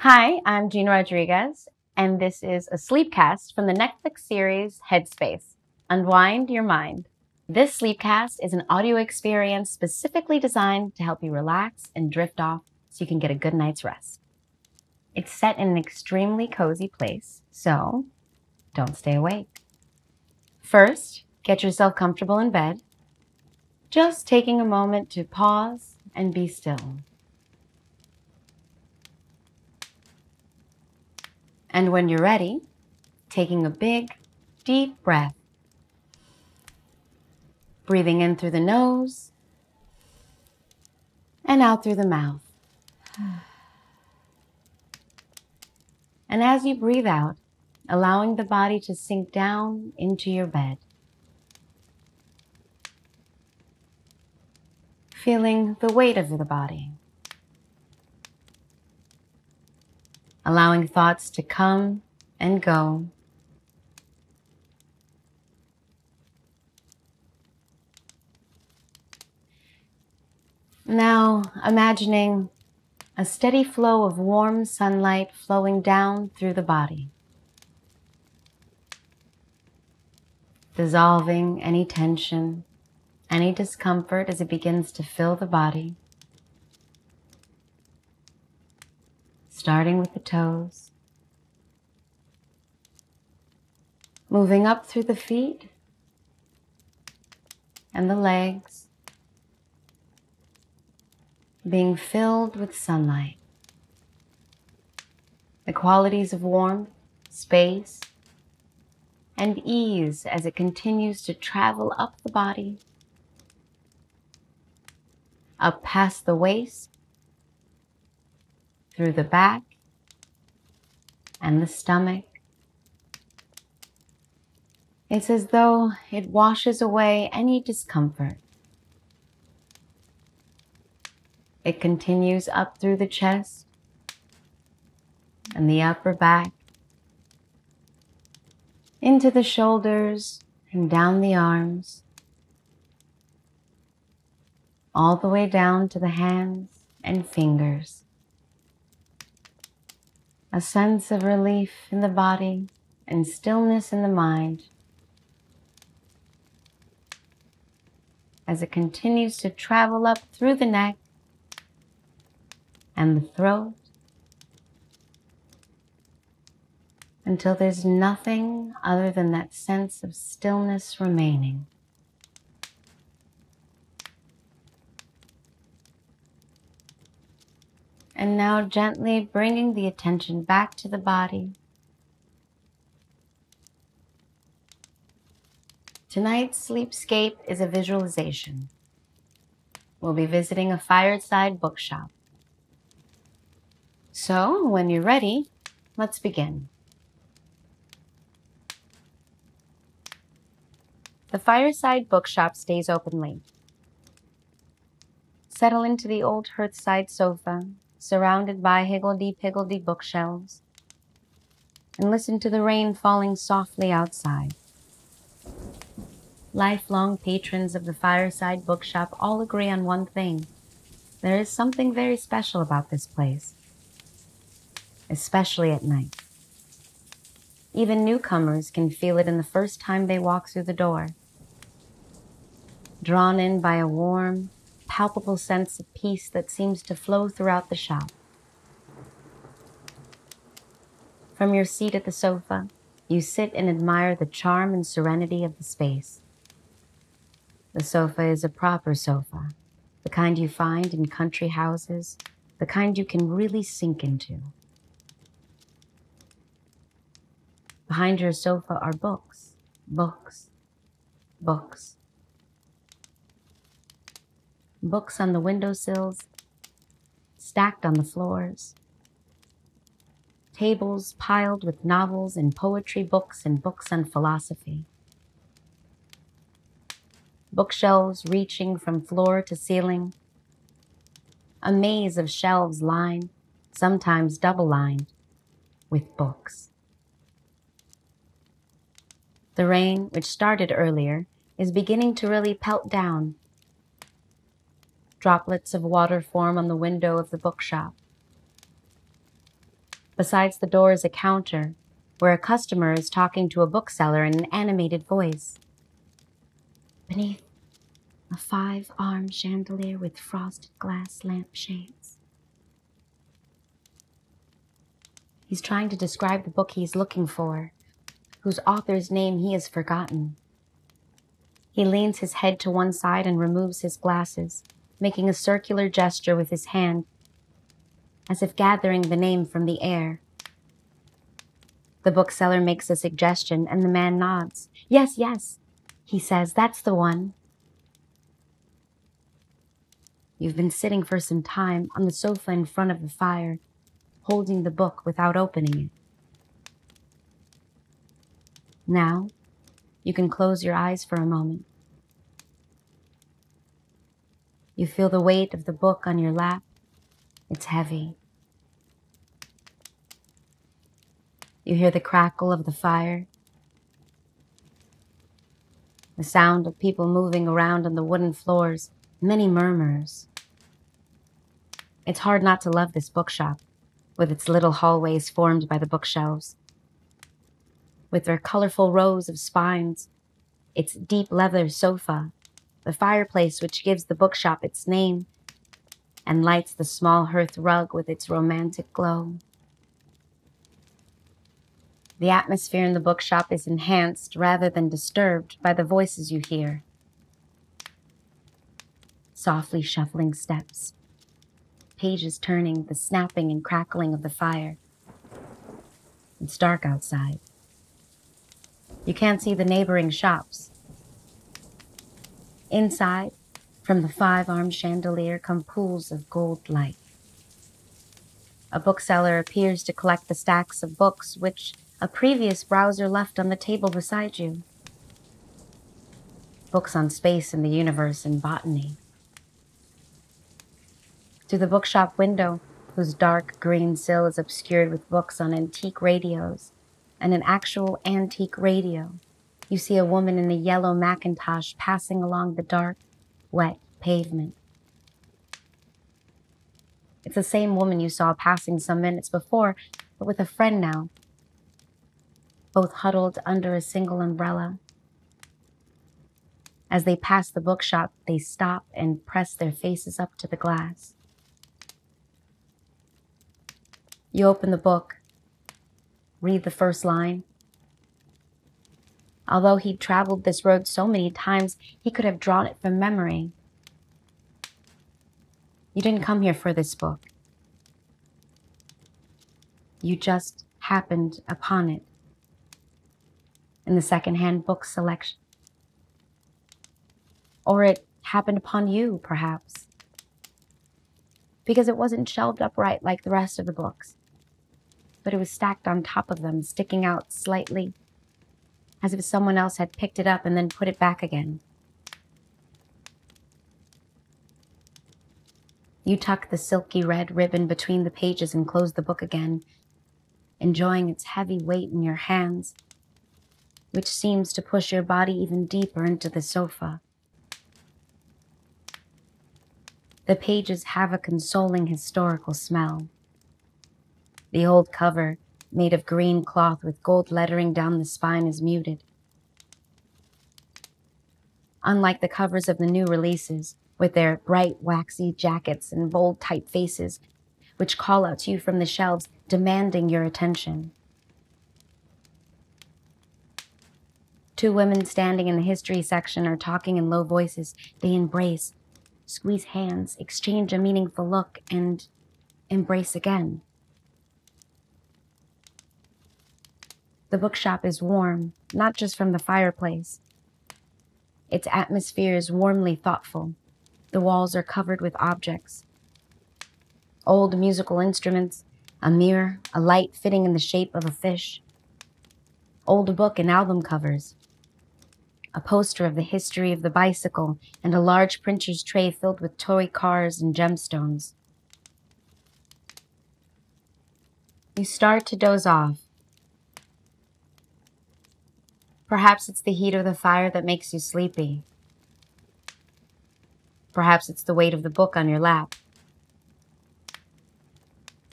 Hi, I'm Gina Rodriguez, and this is a Sleepcast from the Netflix series Headspace: Unwind Your Mind. This Sleepcast is an audio experience specifically designed to help you relax and drift off so you can get a good night's rest. It's set in an extremely cozy place, so don't stay awake. First, get yourself comfortable in bed, just taking a moment to pause and be still. And when you're ready, taking a big, deep breath. Breathing in through the nose and out through the mouth. And as you breathe out, allowing the body to sink down into your bed. Feeling the weight of the body. Allowing thoughts to come and go. Now, imagining a steady flow of warm sunlight flowing down through the body, dissolving any tension, any discomfort as it begins to fill the body. Starting with the toes, moving up through the feet and the legs, being filled with sunlight, the qualities of warmth, space, and ease as it continues to travel up the body, up past the waist, through the back and the stomach. It's as though it washes away any discomfort. It continues up through the chest and the upper back, into the shoulders and down the arms, all the way down to the hands and fingers. A sense of relief in the body and stillness in the mind as it continues to travel up through the neck and the throat until there's nothing other than that sense of stillness remaining. And now gently bringing the attention back to the body. Tonight's Sleepscape is a visualization. We'll be visiting a Fireside Bookshop. So when you're ready, let's begin. The Fireside Bookshop stays open late. Settle into the old hearthside sofa, surrounded by higgledy-piggledy bookshelves, and listen to the rain falling softly outside. Lifelong patrons of the Fireside Bookshop all agree on one thing. There is something very special about this place, especially at night. Even newcomers can feel it in the first time they walk through the door, drawn in by a warm, palpable sense of peace that seems to flow throughout the shop. From your seat at the sofa, you sit and admire the charm and serenity of the space. The sofa is a proper sofa, the kind you find in country houses, the kind you can really sink into. Behind your sofa are books, books, books. Books on the windowsills, stacked on the floors, tables piled with novels and poetry books and books on philosophy, bookshelves reaching from floor to ceiling, a maze of shelves lined, sometimes double-lined, with books. The rain, which started earlier, is beginning to really pelt down. Droplets of water form on the window of the bookshop. Besides the door is a counter, where a customer is talking to a bookseller in an animated voice. Beneath, a 5-arm chandelier with frosted glass lampshades. He's trying to describe the book he's looking for, whose author's name he has forgotten. He leans his head to one side and removes his glasses, making a circular gesture with his hand, as if gathering the name from the air. The bookseller makes a suggestion, and the man nods. Yes, yes, he says, that's the one. You've been sitting for some time on the sofa in front of the fire, holding the book without opening it. Now, you can close your eyes for a moment. You feel the weight of the book on your lap. It's heavy. You hear the crackle of the fire, the sound of people moving around on the wooden floors, many murmurs. It's hard not to love this bookshop, with its little hallways formed by the bookshelves, with their colorful rows of spines, its deep leather sofa, the fireplace which gives the bookshop its name, and lights the small hearth rug with its romantic glow. The atmosphere in the bookshop is enhanced rather than disturbed by the voices you hear. Softly shuffling steps, pages turning, the snapping and crackling of the fire. It's dark outside. You can't see the neighboring shops. Inside, from the 5-armed chandelier come pools of gold light. A bookseller appears to collect the stacks of books which a previous browser left on the table beside you. Books on space and the universe and botany. Through the bookshop window, whose dark green sill is obscured with books on antique radios and an actual antique radio, you see a woman in a yellow Macintosh passing along the dark, wet pavement. It's the same woman you saw passing some minutes before, but with a friend now, both huddled under a single umbrella. As they pass the bookshop, they stop and press their faces up to the glass. You open the book, read the first line. Although he'd traveled this road so many times, he could have drawn it from memory. You didn't come here for this book. You just happened upon it in the secondhand book selection. Or it happened upon you, perhaps, because it wasn't shelved upright like the rest of the books, but it was stacked on top of them, sticking out slightly, as if someone else had picked it up and then put it back again. You tuck the silky red ribbon between the pages and close the book again, enjoying its heavy weight in your hands, which seems to push your body even deeper into the sofa. The pages have a consoling historical smell. The old cover, made of green cloth with gold lettering down the spine, is muted. Unlike the covers of the new releases, with their bright waxy jackets and bold typefaces, which call out to you from the shelves, demanding your attention. Two women standing in the history section are talking in low voices. They embrace, squeeze hands, exchange a meaningful look, and embrace again. The bookshop is warm, not just from the fireplace. Its atmosphere is warmly thoughtful. The walls are covered with objects. Old musical instruments, a mirror, a light fitting in the shape of a fish, old book and album covers, a poster of the history of the bicycle, and a large printer's tray filled with toy cars and gemstones. You start to doze off. Perhaps it's the heat of the fire that makes you sleepy. Perhaps it's the weight of the book on your lap.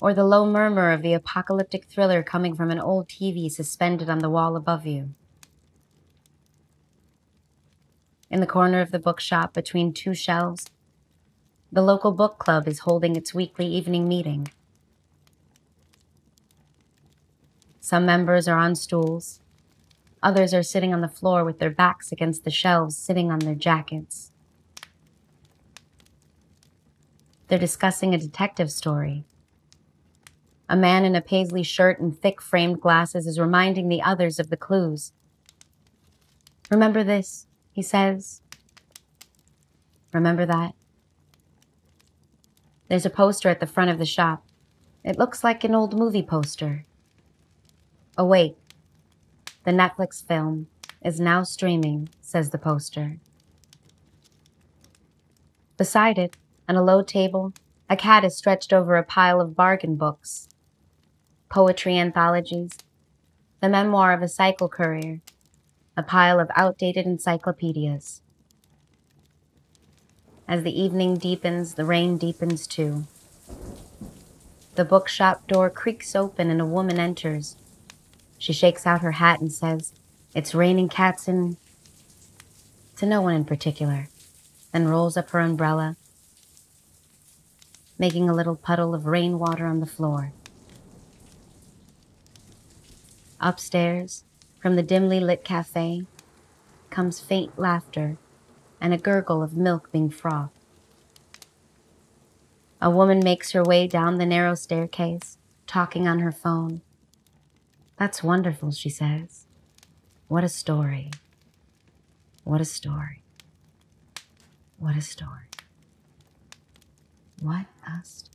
or the low murmur of the apocalyptic thriller coming from an old TV suspended on the wall above you. In the corner of the bookshop between two shelves, the local book club is holding its weekly evening meeting. Some members are on stools. Others are sitting on the floor with their backs against the shelves, sitting on their jackets. They're discussing a detective story. A man in a paisley shirt and thick framed glasses is reminding the others of the clues. "Remember this," he says. "Remember that." There's a poster at the front of the shop. It looks like an old movie poster. "Awake, the Netflix film, is now streaming," says the poster. Beside it, on a low table, a cat is stretched over a pile of bargain books, poetry anthologies, the memoir of a cycle courier, a pile of outdated encyclopedias. As the evening deepens, the rain deepens too. The bookshop door creaks open and a woman enters. She shakes out her hat and says, "It's raining cats in..." to no one in particular, then rolls up her umbrella, making a little puddle of rainwater on the floor. Upstairs, from the dimly lit cafe, comes faint laughter and a gurgle of milk being frothed. A woman makes her way down the narrow staircase, talking on her phone. "That's wonderful," she says. "What a story. What a story. What a story. What a story."